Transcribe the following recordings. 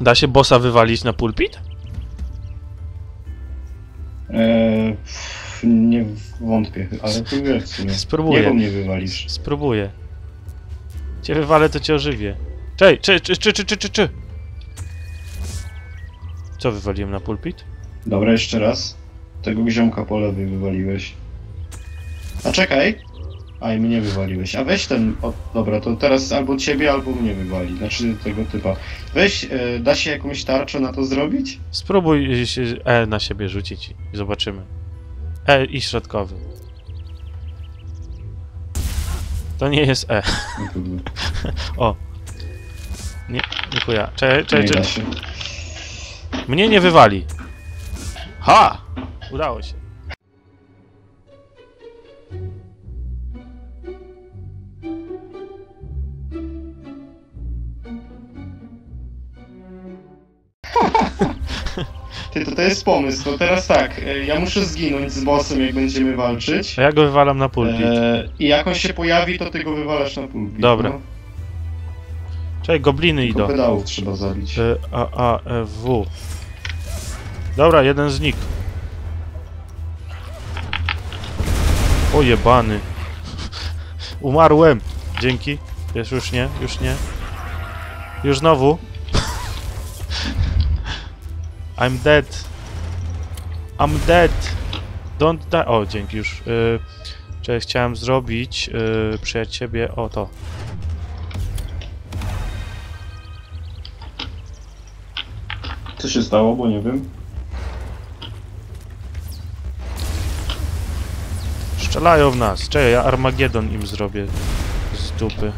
Da się bossa wywalić na pulpit? Nie wątpię, ale to wiesz sobie. Spróbuję. Nie, bo mnie wywalisz. Spróbuję. Cię wywalę, to cię ożywię. Czej, czy. Co wywaliłem na pulpit? Dobra, jeszcze raz. Tego ziomka po lewej wywaliłeś. A czekaj! A i mnie wywaliłeś. A weź ten... O, dobra, to teraz albo ciebie, albo mnie wywali. Znaczy tego typa. Weź, da się jakąś tarczę na to zrobić? Spróbuj się E na siebie rzucić i zobaczymy. E i środkowy. To nie jest E. O. Nie, dziękuję. Czekaj. Mnie nie wywali. Ha! Udało się. Ty, to jest pomysł, to teraz tak, ja muszę zginąć z bossem, jak będziemy walczyć. A ja go wywalam na pulpit. I jak on się pojawi, to ty go wywalasz na pulpit. Dobra. No. Czekaj, gobliny tylko idą. Pedałów trzeba zabić. A, W. Dobra, jeden znikł. O jebany. Umarłem. Dzięki. Wiesz, już nie. Już znowu. I'm dead. Don't die. O, dzięki już. Czy chciałem zrobić przy ciebie o to. Co się stało, bo nie wiem. Strzelają w nas. Czekaj, ja Armagedon im zrobię z dupy.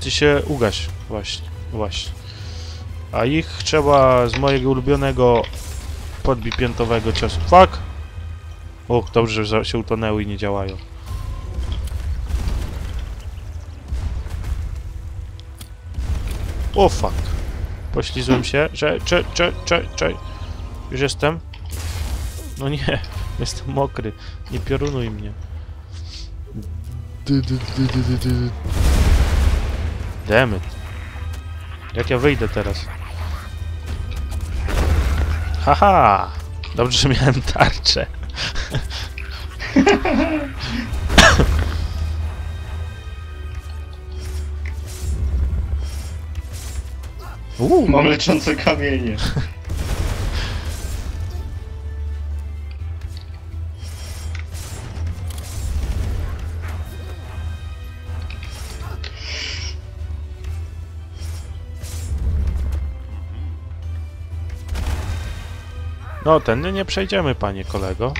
Ty się ugaś, właśnie. A ich trzeba z mojego ulubionego podbipiętowego ciosu. Fuck! Och, dobrze, że się utonęły i nie działają. O fuck! Poślizłem się. Czekaj. Już jestem? No nie, jestem mokry. Nie piorunuj mnie. Demet. Jak ja wyjdę teraz? Haha! Dobrze, że miałem tarczę. Mam leczące kamienie. No, tędy nie przejdziemy, panie kolego.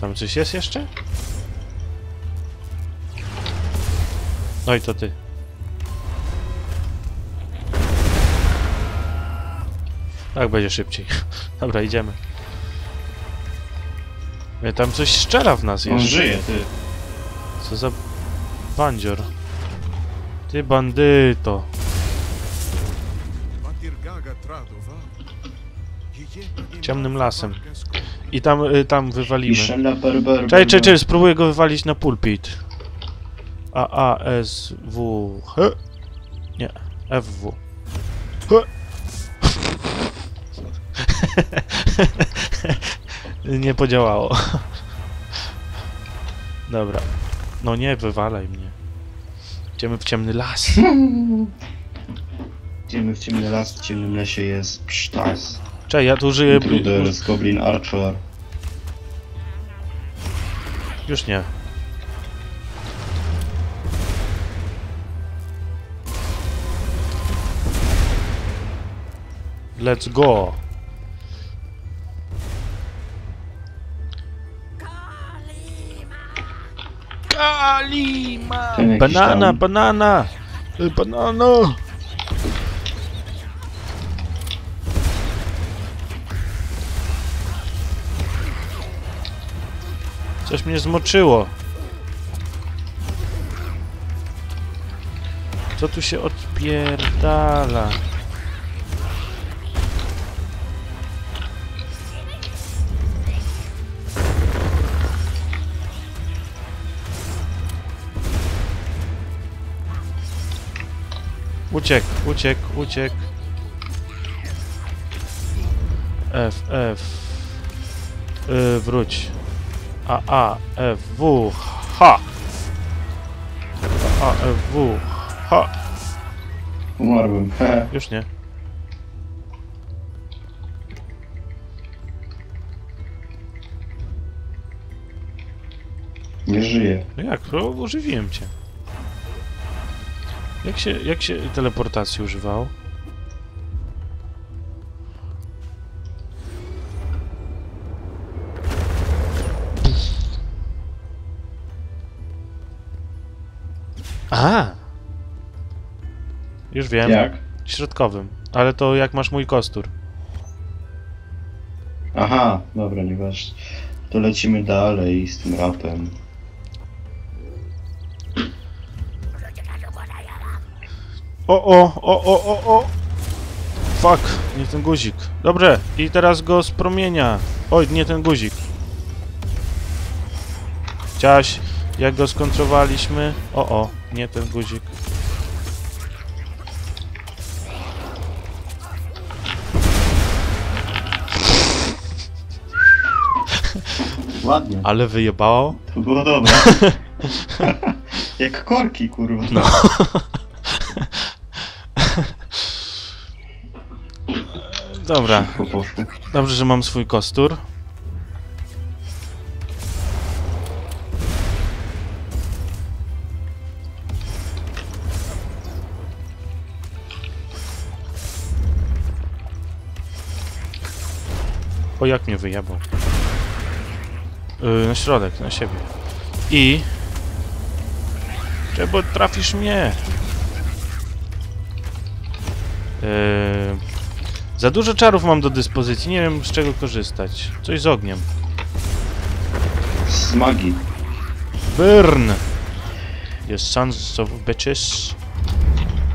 Tam coś jest jeszcze? No i to ty. Tak będzie szybciej. Dobra, idziemy. Tam coś strzela w nas jeszcze. On żyje, ty. Co za bandzior. Ty bandyto. Ciemnym lasem. I tam wywalimy. Czekaj, spróbuję go wywalić na pulpit. A, S, W, H. Nie, F, W. H. Nie podziałało. Dobra. No nie, wywalaj mnie. Idziemy w ciemny las. Idziemy w ciemny las, w ciemnym lesie jest psztas. Czekaj, ja tu użyję... Intruders, Goblin Archer. Już nie. Let's go! Kalima! Banana! Coś mnie zmoczyło. Co tu się odpierdala? Uciekł, uciekł, uciekł. F, F. Wróć. A, F, W, H. A, F, W, H. Umarłem. Już nie. Nie żyję. No jak? No, ożywiłem cię. Jak się teleportacji używało? A! Już wiem. Jak? Środkowym. Ale to jak masz mój kostur. Aha, dobra, nieważne. To lecimy dalej z tym rapem. O! Fuck, nie ten guzik. Dobrze, i teraz go z promienia. Oj, nie ten guzik. Chciałaś, jak go skontrowaliśmy. O, nie ten guzik. Ładnie. Ale wyjebało? To było dobre. Jak korki, kurwa. No. Dobra, dobrze, że mam swój kostur. O, jak mnie wyjebał. Na środek, na siebie. I... Czemu trafisz mnie? Za dużo czarów mam do dyspozycji, nie wiem z czego korzystać. Coś z ogniem. Z magii. Burn! Jest sons of bitches.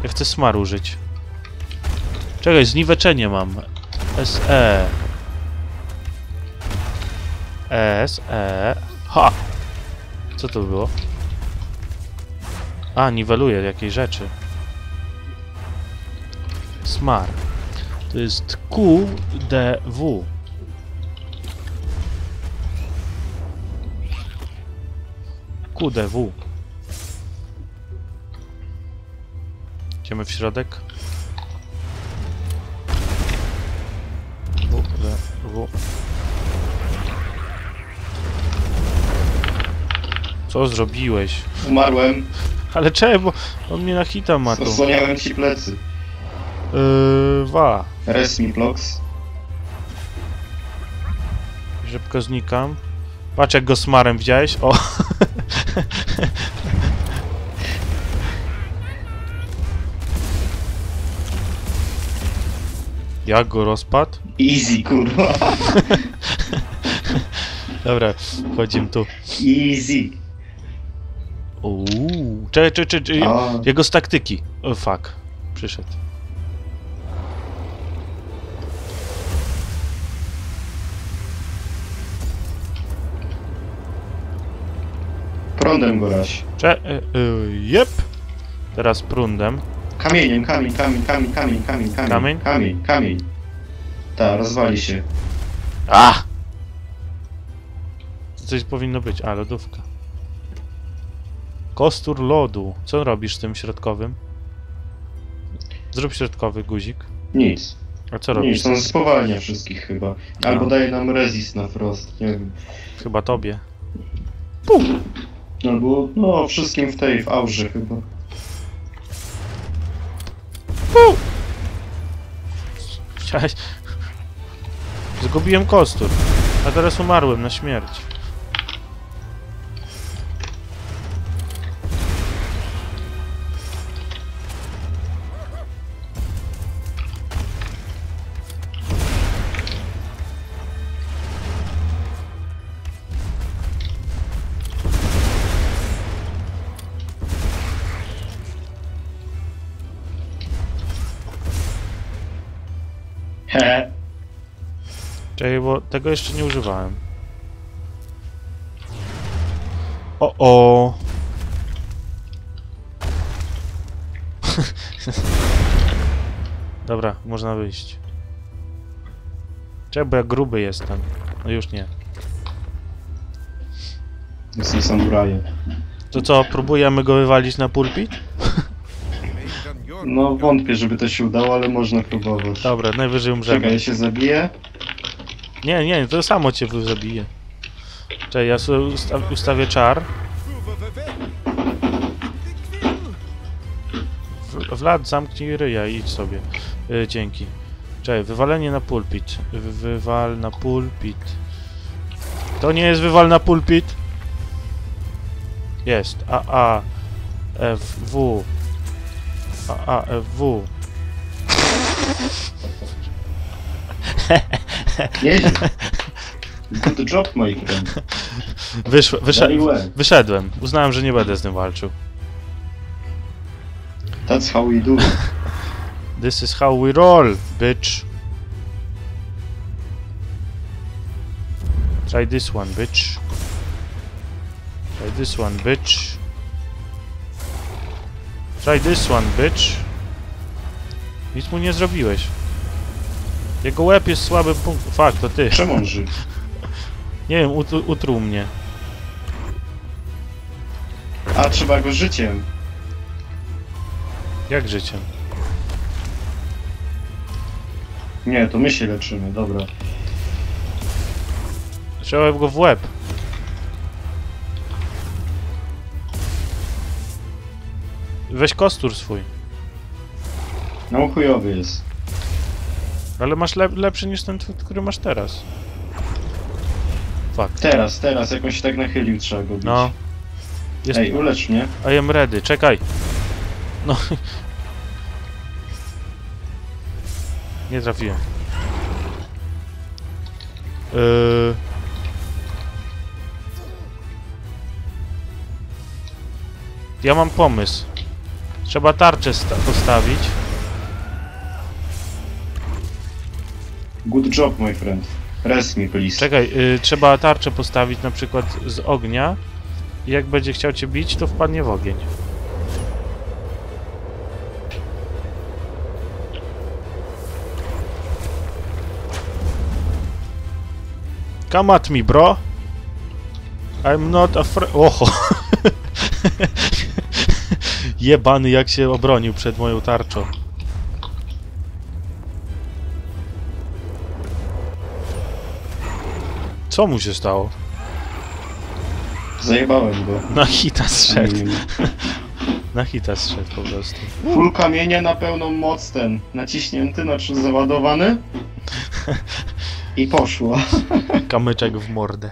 Ja chcę smaru użyć. Czekaj, zniweczenie mam. SE. SE. Ha! Co to było? A, niweluję jakiejś rzeczy. Smar. To jest QDW. QDW. Idziemy w środek. WDW. Co zrobiłeś? Umarłem. Ale czemu? On mnie na hita ma tu. Zasłaniałem ci plecy. Wa. Res mi blocks. Szybko znikam. Patrz, jak go smarem widziałeś. O! Jak go rozpadł? Easy, kurwa. Dobra, wchodzimy tu. Easy. Uuu. Czekaj. Jego z taktyki. Fuck. Przyszedł. Prądem go raś. Jep. Teraz prądem. Kamieniem, kamień. Ta, rozwali się. A! Coś powinno być, a lodówka. Kostur lodu. Co robisz z tym środkowym? Zrób środkowy guzik. Nic. A co robisz? Nic, on spowalnia wszystkich chyba. Albo daje nam resist na frost, nie wiem. Chyba tobie. Pum. Albo, no, wszystkim w tej, w aurze chyba. Chciałeś... Zgubiłem kostur, a teraz umarłem na śmierć. Czekaj, bo tego jeszcze nie używałem. O-o! Dobra, można wyjść. Czekaj, bo ja gruby jestem. No już nie. Jesteś samurajem. To co, próbujemy go wywalić na pulpit? No wątpię, żeby to się udało, ale można próbować. Dobra, najwyżej umrzemy. Czekaj, ja się zabiję? Nie, nie, to samo cię zabije. Czekaj, ja sobie ustawię czar. Vlad, zamknij ryja i idź sobie. Dzięki. Czekaj, wywalenie na pulpit. Wywal na pulpit. To nie jest wywal na pulpit. Jest. A, F, W. A, F, W. Jeźdź. Good job, my friend. Wyszedłem. Uznałem, że nie będę z nim walczył. That's how we do. This is how we roll, bitch. Try this one, bitch. Try this one, bitch. Try this one, bitch. Nic mu nie zrobiłeś. Jego łeb jest słabym punktem. Fakt, to ty. Czemu on żyje? Nie wiem, utruł mnie. A trzeba go życiem. Jak życiem? Nie, to my się leczymy, dobra. Trzeba go w łeb. Weź kostur swój. No chujowy jest. Ale masz lepszy niż ten, który masz teraz. Fuck. Teraz, jak on się tak nachylił, trzeba go bić. No. Jest... Ej, ulecz mnie. I am ready, czekaj. No. Nie trafiłem. Ja mam pomysł. Trzeba tarczę postawić. Good job, my friend. Rest me, please. Czekaj, trzeba tarczę postawić na przykład z ognia i jak będzie chciał cię bić, to wpadnie w ogień. Come at me, bro. I'm not afraid... Oho! Jebany, jak się obronił przed moją tarczą. Co mu się stało? Zajebałem go. Na hita zszedł. Na hita zszedł po prostu. Full kamienie na pełną moc ten. Naciśnięty, znaczy załadowany. I poszło. Kamyczek w mordę.